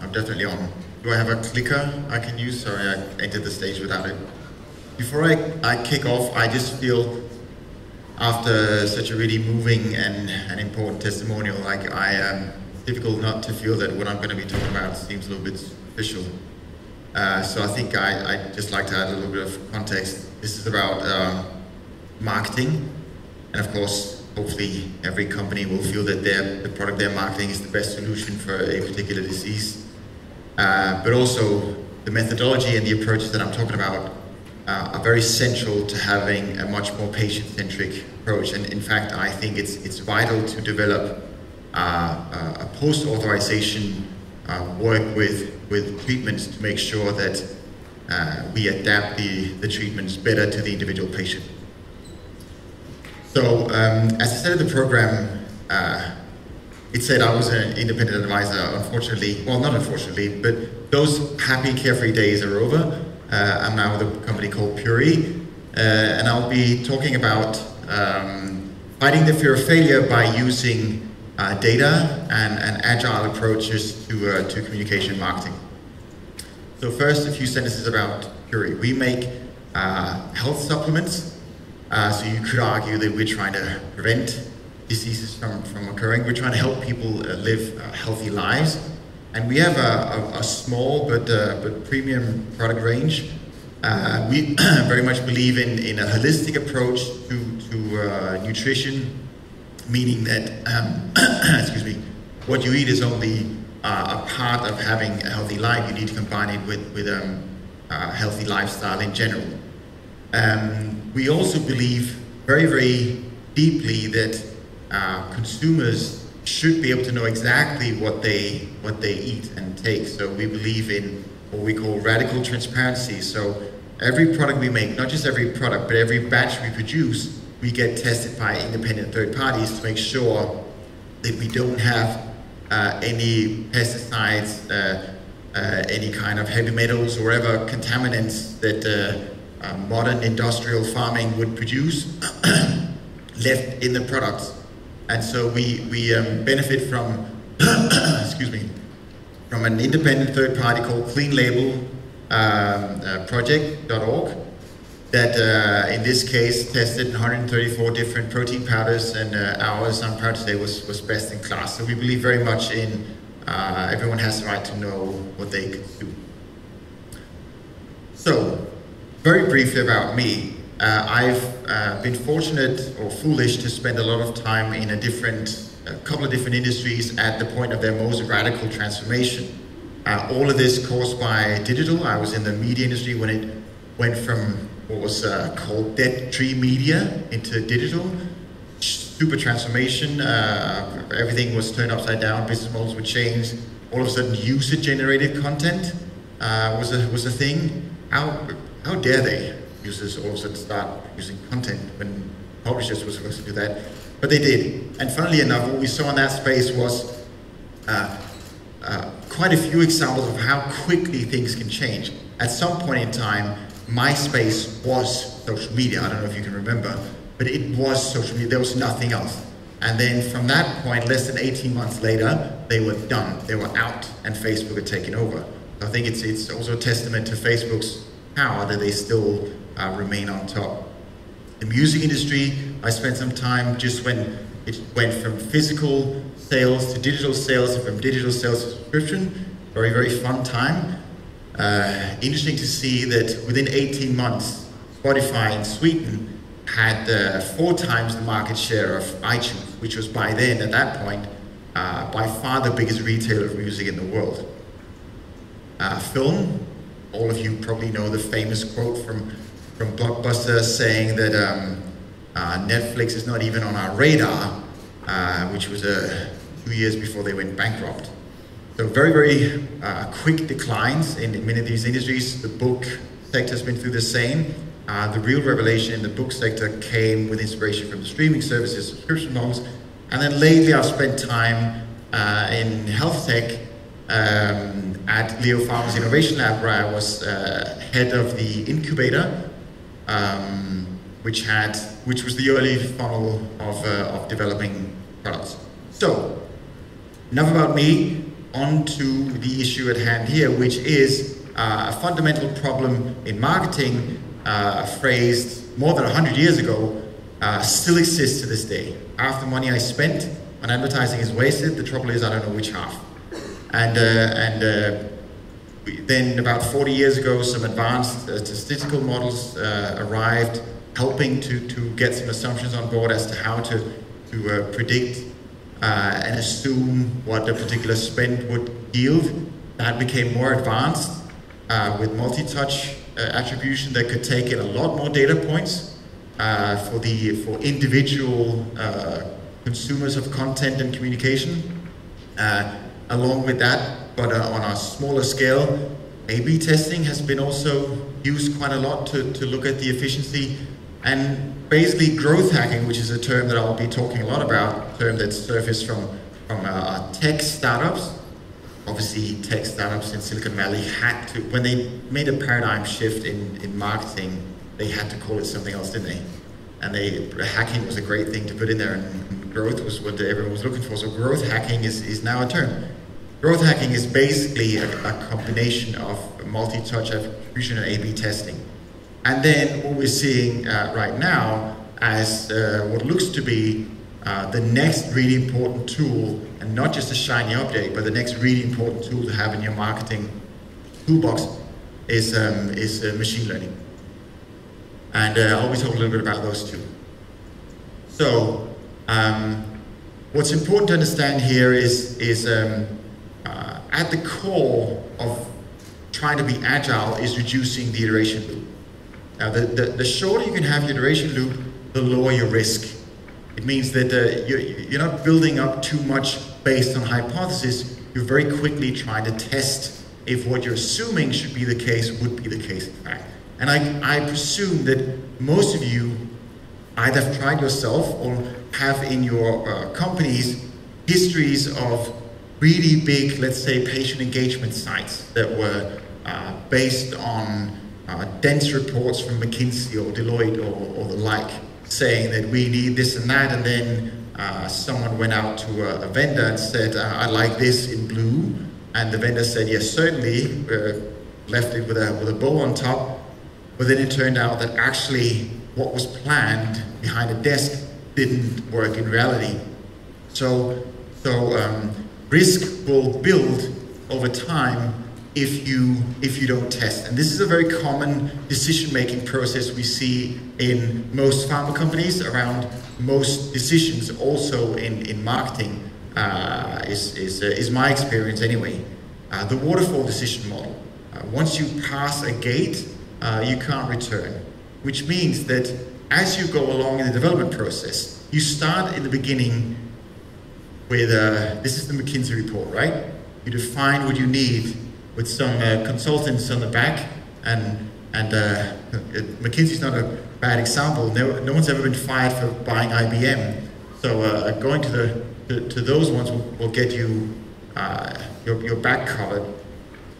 I'm definitely on. Do I have a clicker I can use? Sorry, I entered the stage without it. Before I kick off, I just feel after such a really moving and important testimonial, like I am difficult not to feel that what I'm going to be talking about seems a little bit special. So I think I'd just like to add a little bit of context. This is about marketing, and of course, hopefully every company will feel that the product they're marketing is the best solution for a particular disease. But also the methodology and the approaches that I'm talking about are very central to having a much more patient-centric approach. And in fact, I think it's vital to develop a post-authorization work with treatments to make sure that we adapt the treatments better to the individual patient. So as I said in the program, it said I was an independent advisor. Unfortunately, well, not unfortunately, but those happy, carefree days are over. I'm now with a company called Puri, and I'll be talking about fighting the fear of failure by using data and agile approaches to communication marketing. So first, a few sentences about Puri. We make health supplements. So you could argue that we're trying to prevent diseases from occurring. We're trying to help people live healthy lives. And we have a small but premium product range. We very much believe in a holistic approach to nutrition, meaning that excuse me, what you eat is only a part of having a healthy life. You need to combine it with a healthy lifestyle in general. We also believe very, very deeply that consumers should be able to know exactly what they eat and take. So we believe in what we call radical transparency. So every product we make, not just every product, but every batch we produce, we get tested by independent third parties to make sure that we don't have any pesticides, any kind of heavy metals or other contaminants that modern industrial farming would produce left in the products. And so we benefit from excuse me, from an independent third party called Clean Label Project.org that in this case tested 134 different protein powders, and ours, I'm proud to say, was best in class. So we believe very much in everyone has the right to know what they consume. So very briefly about me, I've been fortunate or foolish to spend a lot of time in a couple of different industries at the point of their most radical transformation. All of this caused by digital. I was in the media industry when it went from what was called dead tree media into digital. Super transformation, everything was turned upside down, business models were changed. All of a sudden user-generated content was a thing. How dare they, users, all of a sudden start using content when publishers were supposed to do that, but they did. And funnily enough, what we saw in that space was quite a few examples of how quickly things can change. At some point in time, MySpace was social media. I don't know if you can remember, but it was social media. There was nothing else. And then from that point, less than 18 months later, they were done. They were out, and Facebook had taken over. I think it's also a testament to Facebook's power that they still remain on top. The music industry, I spent some time just when it went from physical sales to digital sales, and from digital sales to subscription. Very, very fun time. Interesting to see that within 18 months, Spotify in Sweden had 4 times the market share of iTunes, which was by then, at that point, by far the biggest retailer of music in the world. Film. All of you probably know the famous quote from Blockbuster saying that Netflix is not even on our radar, which was 2 years before they went bankrupt. So very, very quick declines in many of these industries. The book sector has been through the same. The real revelation in the book sector came with inspiration from the streaming services, subscription models. And then lately I've spent time in health tech at Leo Pharma's Innovation Lab, where I was head of the incubator, which was the early funnel of developing products. So, enough about me. On to the issue at hand here, which is a fundamental problem in marketing, phrased more than 100 years ago, still exists to this day. Half the money I spent on advertising is wasted. The trouble is I don't know which half. Then about 40 years ago, some advanced statistical models arrived, helping to get some assumptions on board as to how to predict and assume what a particular spend would yield. That became more advanced with multi-touch attribution that could take in a lot more data points for individual consumers of content and communication. Along with that, but on a smaller scale, A/B testing has been also used quite a lot to look at the efficiency. And basically growth hacking, which is a term that I'll be talking a lot about, a term that surfaced from tech startups. Obviously tech startups in Silicon Valley had to, when they made a paradigm shift in marketing, they had to call it something else, didn't they? And hacking was a great thing to put in there, and growth was what everyone was looking for. So growth hacking is now a term. Growth hacking is basically a combination of multi-touch attribution and A/B testing. And then what we're seeing right now as what looks to be the next really important tool, and not just a shiny update, but the next really important tool to have in your marketing toolbox is machine learning. And I'll be talking a little bit about those two. So what's important to understand here is at the core of trying to be agile is reducing the iteration loop. Now, the shorter you can have your iteration loop, the lower your risk. It means that you're not building up too much based on hypothesis. You're very quickly trying to test if what you're assuming should be the case would be the case in fact. And I presume that most of you either have tried yourself or have in your companies histories of really big, let's say, patient engagement sites that were based on dense reports from McKinsey or Deloitte or the like, saying that we need this and that, and then someone went out to a vendor and said, I'd like this in blue, and the vendor said, yes, certainly, left it with a bow on top. But then it turned out that actually what was planned behind a desk didn't work in reality. So risk will build over time if you don't test. And this is a very common decision-making process we see in most pharma companies around most decisions, also in marketing, is my experience anyway. The waterfall decision model. Once you pass a gate, you can't return, which means that as you go along in the development process, you start in the beginning with, this is the McKinsey report, right? You define what you need with some consultants on the back, and McKinsey's not a bad example. No one's ever been fired for buying IBM, so going to those ones will get you your back covered.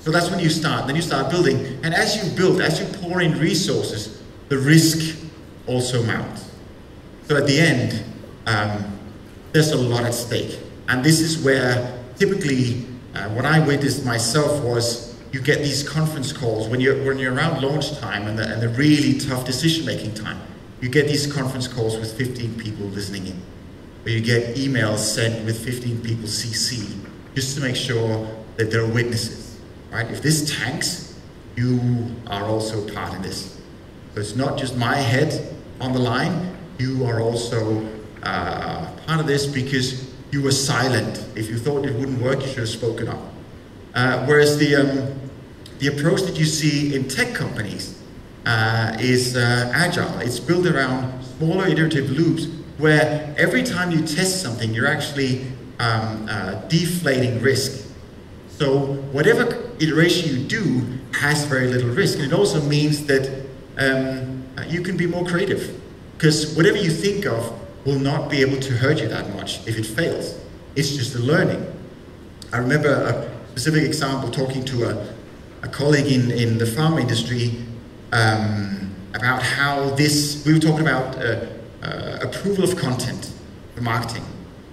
So that's when you start. Then you start building. And as you build, as you pour in resources, the risk also mounts. So at the end, there's a lot at stake. And this is where typically what I witnessed myself was you get these conference calls when you're around launch time and the really tough decision-making time. You get these conference calls with 15 people listening in, or you get emails sent with 15 people CC, just to make sure that there are witnesses. Right? If this tanks, you are also part in this. So it's not just my head on the line, you are also part of this because you were silent. If you thought it wouldn't work, you should have spoken up. Whereas the approach that you see in tech companies is agile. It's built around smaller iterative loops where every time you test something, you're actually deflating risk. So whatever iteration you do has very little risk, and it also means that you can be more creative, because whatever you think of will not be able to hurt you that much if it fails. It's just the learning. I remember a specific example talking to a colleague in the pharma industry about how this, we were talking about approval of content for marketing.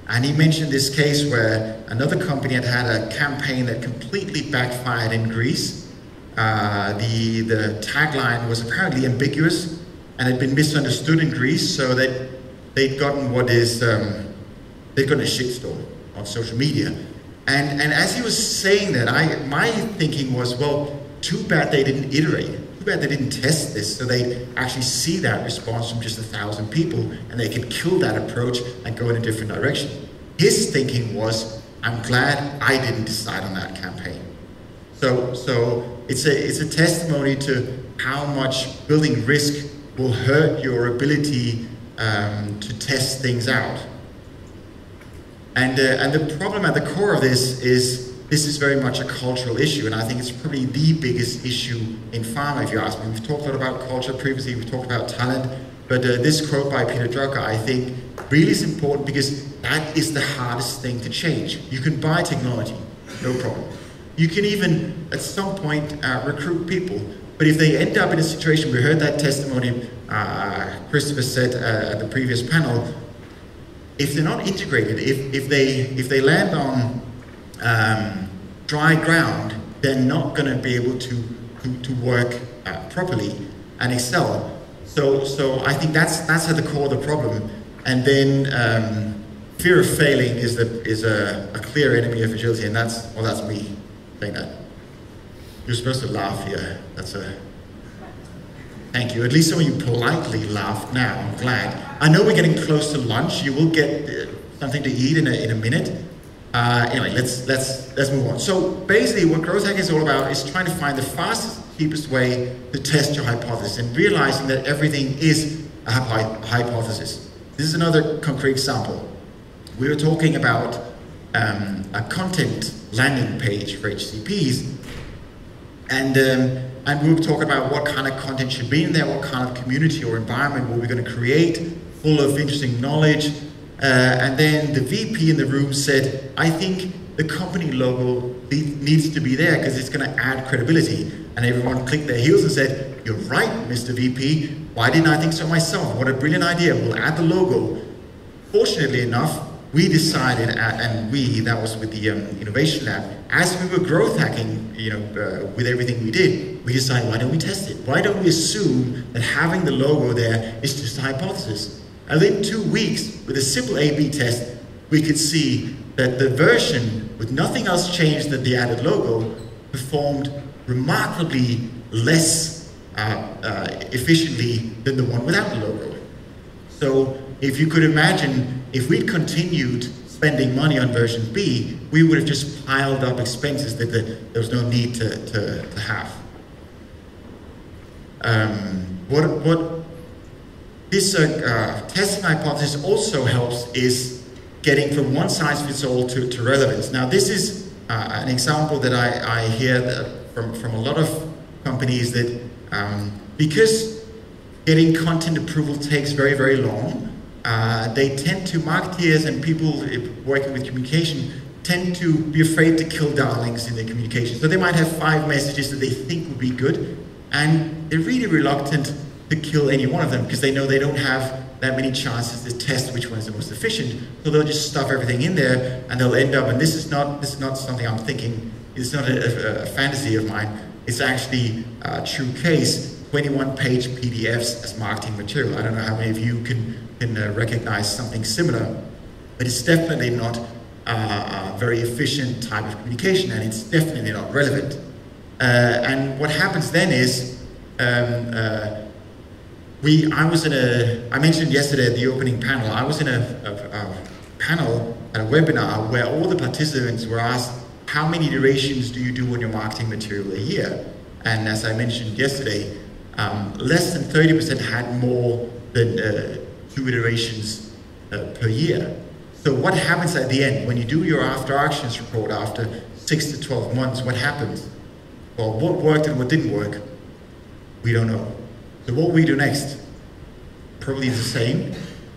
And he mentioned this case where another company had had a campaign that completely backfired in Greece. The tagline was apparently ambiguous and had been misunderstood in Greece, so that they'd gotten what is, they'd gotten a shitstorm on social media. And as he was saying that, my thinking was, well, too bad they didn't iterate. Too bad they didn't test this, so they actually see that response from just 1,000 people, and they could kill that approach and go in a different direction. His thinking was, I'm glad I didn't decide on that campaign. So it's a testimony to how much building risk will hurt your ability to test things out. And the problem at the core of this is very much a cultural issue, and I think it's probably the biggest issue in pharma, if you ask me. We've talked a lot about culture previously, we've talked about talent, but this quote by Peter Drucker, I think, really is important, because that is the hardest thing to change. You can buy technology, no problem. You can even, at some point, recruit people. But if they end up in a situation, we heard that testimony Christopher said at the previous panel, if they're not integrated, if they land on dry ground, they're not going to be able to work properly and excel. So I think that's at the core of the problem. And then fear of failing is a clear enemy of agility, and that's me saying that. You're supposed to laugh here. That's a thank you. At least some of you politely laughed now. I'm glad. I know we're getting close to lunch. You will get something to eat in a minute. Anyway, let's move on. So basically, what growth hacking is all about is trying to find the fastest, cheapest way to test your hypothesis, and realizing that everything is a hypothesis. This is another concrete example. We were talking about a content landing page for HCPs. And we'll talk about what kind of content should be in there, what kind of community or environment we're going to create, full of interesting knowledge. And then the VP in the room said, I think the company logo needs to be there because it's going to add credibility. And everyone clicked their heels and said, you're right, Mr. VP. Why didn't I think so myself? What a brilliant idea. We'll add the logo. Fortunately enough, we decided, that was with the Innovation Lab, as we were growth hacking, with everything we did, we decided, why don't we test it? Why don't we assume that having the logo there is just a hypothesis? And within 2 weeks, with a simple A/B test, we could see that the version, with nothing else changed than the added logo, performed remarkably less efficiently than the one without the logo. So, if you could imagine, if we'd continued spending money on version B, we would have just piled up expenses that there was no need to have. What this testing hypothesis also helps is getting from one size fits all to relevance. Now, this is an example that I hear that from a lot of companies that because getting content approval takes very, very long, they tend to, marketeers and people working with communication tend to be afraid to kill darlings in their communication. So they might have 5 messages that they think would be good, and they're really reluctant to kill any one of them because they know they don't have that many chances to test which one is the most efficient. So they'll just stuff everything in there, and they'll end up, and this is not something I'm thinking, it's not a fantasy of mine, it's actually a true case, 21-page PDFs as marketing material. I don't know how many of you can recognize something similar, but it's definitely not a very efficient type of communication, and it's definitely not relevant. And what happens then is, I mentioned yesterday at the opening panel, I was in a panel at a webinar where all the participants were asked, how many iterations do you do on your marketing material a year? And as I mentioned yesterday, less than 30% had more than 2 iterations per year. So what happens at the end? When you do your after actions report after 6 to 12 months, what happens? Well, what worked and what didn't work, we don't know. So what we do next, probably the same.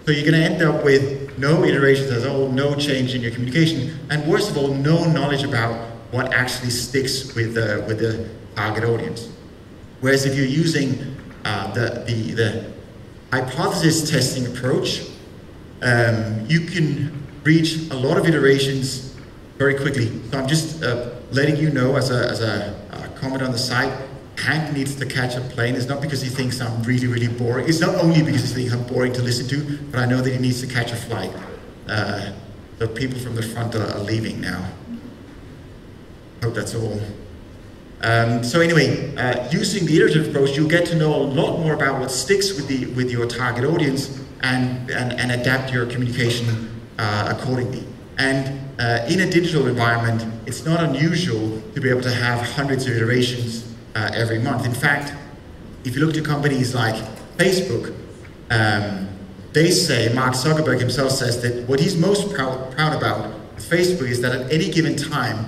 So you're going to end up with no iterations at all, no change in your communication, and worst of all, no knowledge about what actually sticks with the target audience. Whereas if you're using the hypothesis testing approach, you can reach a lot of iterations very quickly. So I'm just letting you know as a comment on the site, Hank needs to catch a plane. It's not because he thinks I'm really, really boring. It's not only because he thinks I'm boring to listen to, but I know that he needs to catch a flight. The people from the front are leaving now. Hope that's all. So anyway, using the iterative approach, you'll get to know a lot more about what sticks with your target audience and adapt your communication accordingly. And in a digital environment, it's not unusual to be able to have hundreds of iterations every month. In fact, if you look to companies like Facebook, they say, Mark Zuckerberg himself says that what he's most proud about with Facebook is that at any given time,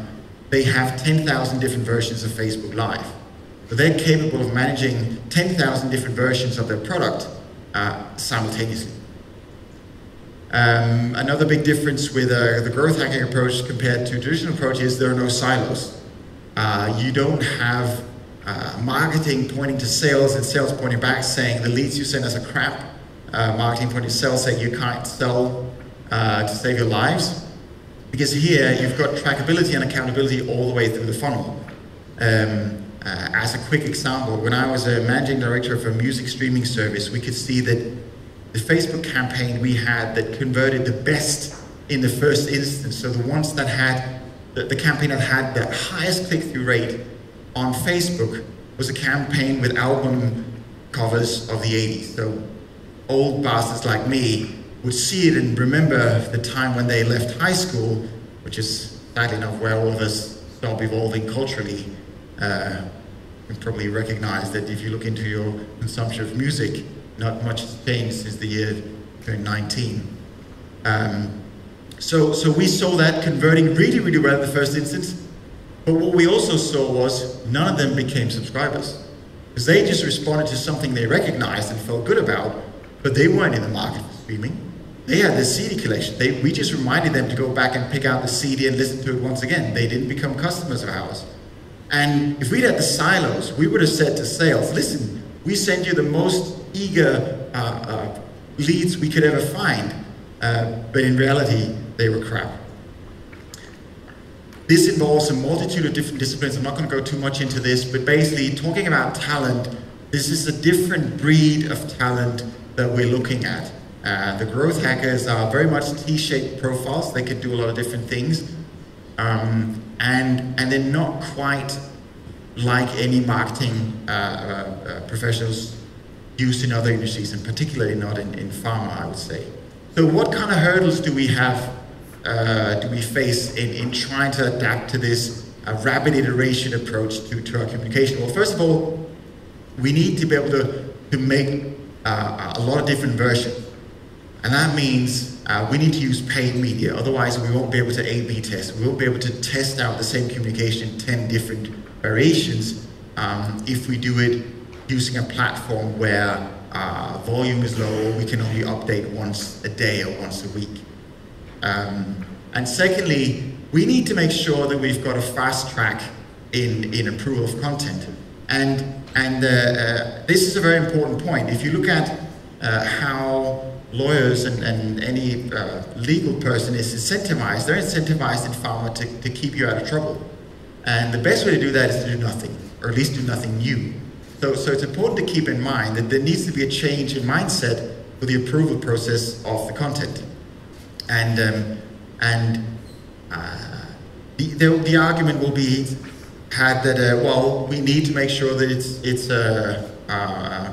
they have 10,000 different versions of Facebook Live. So they're capable of managing 10,000 different versions of their product simultaneously. Another big difference with the growth hacking approach compared to traditional approaches, there are no silos. You don't have marketing pointing to sales and sales pointing back saying the leads you send us are crap. Marketing pointing to sales saying you can't sell to save your lives. Because here you've got trackability and accountability all the way through the funnel. As a quick example, when I was a managing director of a music streaming service, we could see that the Facebook campaign we had that converted the best in the first instance, so the ones that had, the campaign that had the highest click-through rate on Facebook was a campaign with album covers of the 80s. So old bastards like me would see it and remember the time when they left high school, which is sadly enough where all of us stop evolving culturally. You probably recognize that if you look into your consumption of music, not much has changed since the year 2019. So we saw that converting really, really well in the first instance. But what we also saw was none of them became subscribers, because they just responded to something they recognized and felt good about, but they weren't in the market for streaming. They had this CD collection. We just reminded them to go back and pick out the CD and listen to it once again. They didn't become customers of ours. And if we'd had the silos, we would have said to sales, listen, we send you the most eager leads we could ever find, but in reality, they were crap. This involves a multitude of different disciplines. I'm not going to go too much into this, but basically talking about talent, this is a different breed of talent that we're looking at. The growth hackers are very much T-shaped profiles. They can do a lot of different things. And they're not quite like any marketing professionals used in other industries, and particularly not in pharma, I would say. So what kind of hurdles do we have, do we face in trying to adapt to this rapid iteration approach to our communication? Well, first of all, we need to be able to make a lot of different versions. And that means we need to use paid media, otherwise we won't be able to A/B test. We won't be able to test out the same communication in 10 different variations if we do it using a platform where volume is low, we can only update once a day or once a week. And secondly, we need to make sure that we've got a fast track in approval of content. And this is a very important point. If you look at how lawyers and any legal person is incentivized, they're incentivized in pharma to keep you out of trouble. And the best way to do that is to do nothing, or at least do nothing new. So it's important to keep in mind that there needs to be a change in mindset for the approval process of the content. And the argument will be had that, well, we need to make sure that it's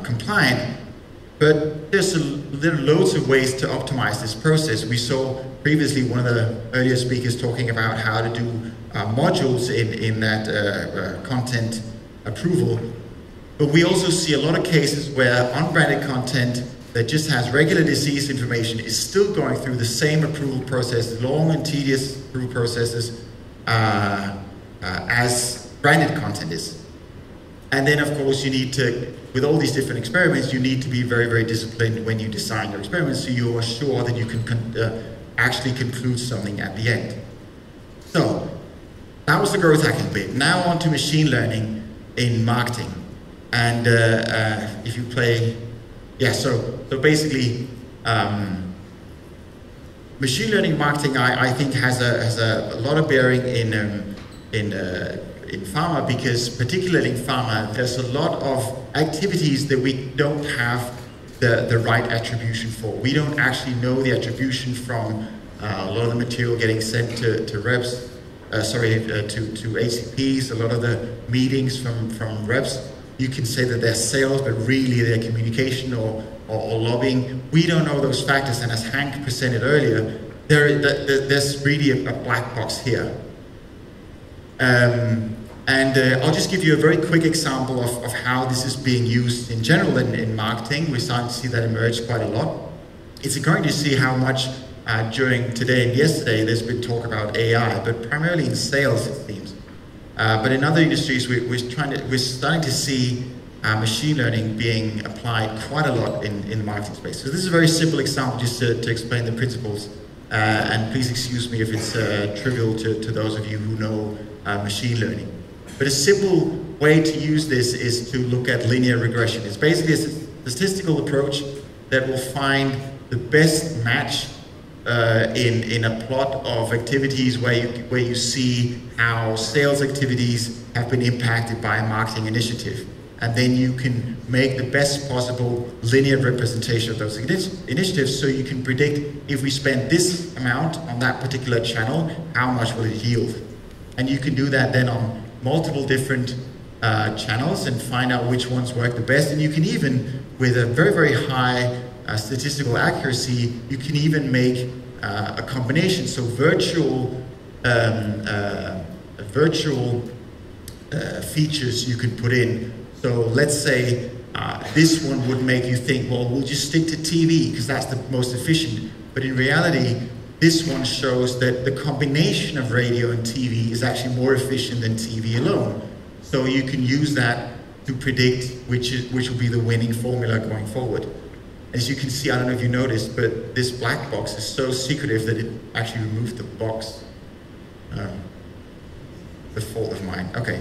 compliant, but there are loads of ways to optimize this process. We saw previously one of the earlier speakers talking about how to do modules in that content approval. But we also see a lot of cases where unbranded content that just has regular disease information is still going through the same approval process, long and tedious approval processes as branded content is. And then of course you need to, with all these different experiments, you need to be very, very disciplined when you design your experiments so you are sure that you can actually conclude something at the end. So that was the growth hacking bit. Now on to machine learning in marketing. And if you play, yeah, so basically, machine learning marketing, I think, has a lot of bearing in pharma, because particularly in pharma, there's a lot of activities that we don't have the right attribution for. We don't actually know the attribution from a lot of the material getting sent to reps, to HCPs, a lot of the meetings from reps. You can say that they're sales, but really they're communication or lobbying. We don't know those factors, and as Hank presented earlier, there's really a black box here. I'll just give you a very quick example of how this is being used in general in marketing. We're starting to see that emerge quite a lot. It's encouraging to see how much during today and yesterday there's been talk about AI, but primarily in sales it seems. But in other industries, we're starting to see machine learning being applied quite a lot in the marketing space. So this is a very simple example just to explain the principles. And please excuse me if it's trivial to those of you who know machine learning. But a simple way to use this is to look at linear regression. It's basically a statistical approach that will find the best match in a plot of activities where you see how sales activities have been impacted by a marketing initiative. And then you can make the best possible linear representation of those initiatives, so you can predict, if we spend this amount on that particular channel, how much will it yield? And you can do that then on multiple different channels and find out which ones work the best. And you can even, with a very, very high statistical accuracy, you can even make a combination. So virtual features you can put in. So let's say this one would make you think, well, we'll just stick to TV because that's the most efficient. But in reality, this one shows that the combination of radio and TV is actually more efficient than TV alone. So you can use that to predict which will be the winning formula going forward. As you can see, I don't know if you noticed, but this black box is so secretive that it actually removed the box. The fault of mine, okay.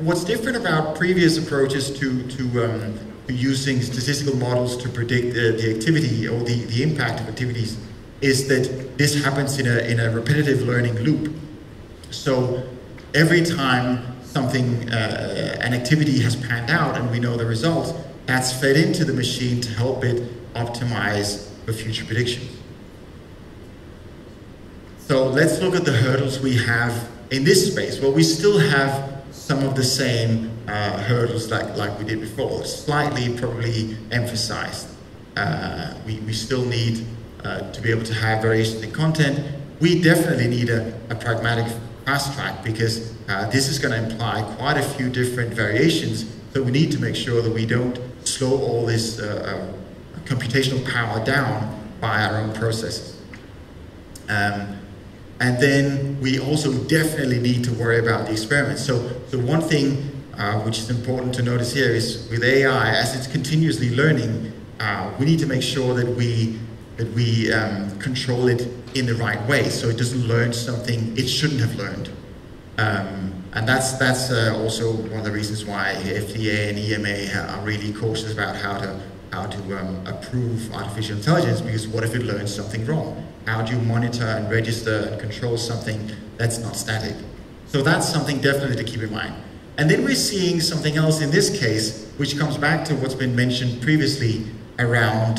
What's different about previous approaches to using statistical models to predict the activity or the impact of activities is that this happens in a repetitive learning loop. So every time an activity has panned out and we know the results, that's fed into the machine to help it optimize for future predictions. So let's look at the hurdles we have in this space. Well, we still have some of the same hurdles like we did before, slightly probably emphasized. We still need to be able to have variation in content. We definitely need a pragmatic fast track, because this is going to imply quite a few different variations. So we need to make sure that we don't slow all this computational power down by our own processes. And then we also definitely need to worry about the experiments. So the one thing which is important to notice here is with AI, as it's continuously learning, we need to make sure that we control it in the right way, so it doesn't learn something it shouldn't have learned. And that's also one of the reasons why FDA and EMA are really cautious about how to approve artificial intelligence, because what if it learns something wrong? How do you monitor and register and control something that's not static? So that's something definitely to keep in mind. And then we're seeing something else in this case, which comes back to what's been mentioned previously around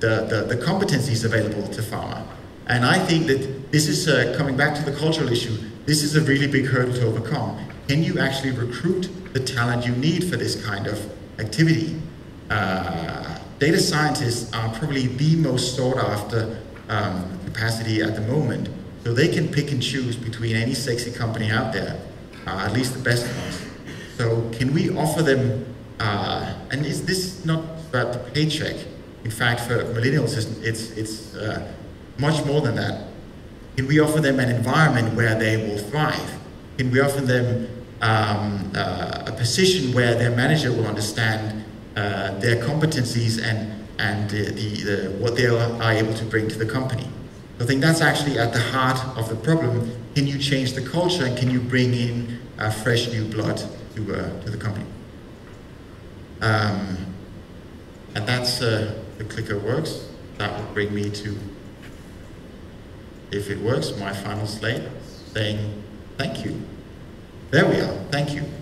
the competencies available to pharma. And I think that this is, coming back to the cultural issue, this is a really big hurdle to overcome. Can you actually recruit the talent you need for this kind of activity? Data scientists are probably the most sought after capacity at the moment. So they can pick and choose between any sexy company out there, at least the best ones. So can we offer them, and is this not about the paycheck? In fact, for millennials, it's much more than that. Can we offer them an environment where they will thrive? Can we offer them a position where their manager will understand their competencies and what they are able to bring to the company? I think that's actually at the heart of the problem. Can you change the culture, and can you bring in fresh new blood? to the company. And that's the clicker works. That would bring me to, if it works, my final slide saying thank you. There we are. Thank you.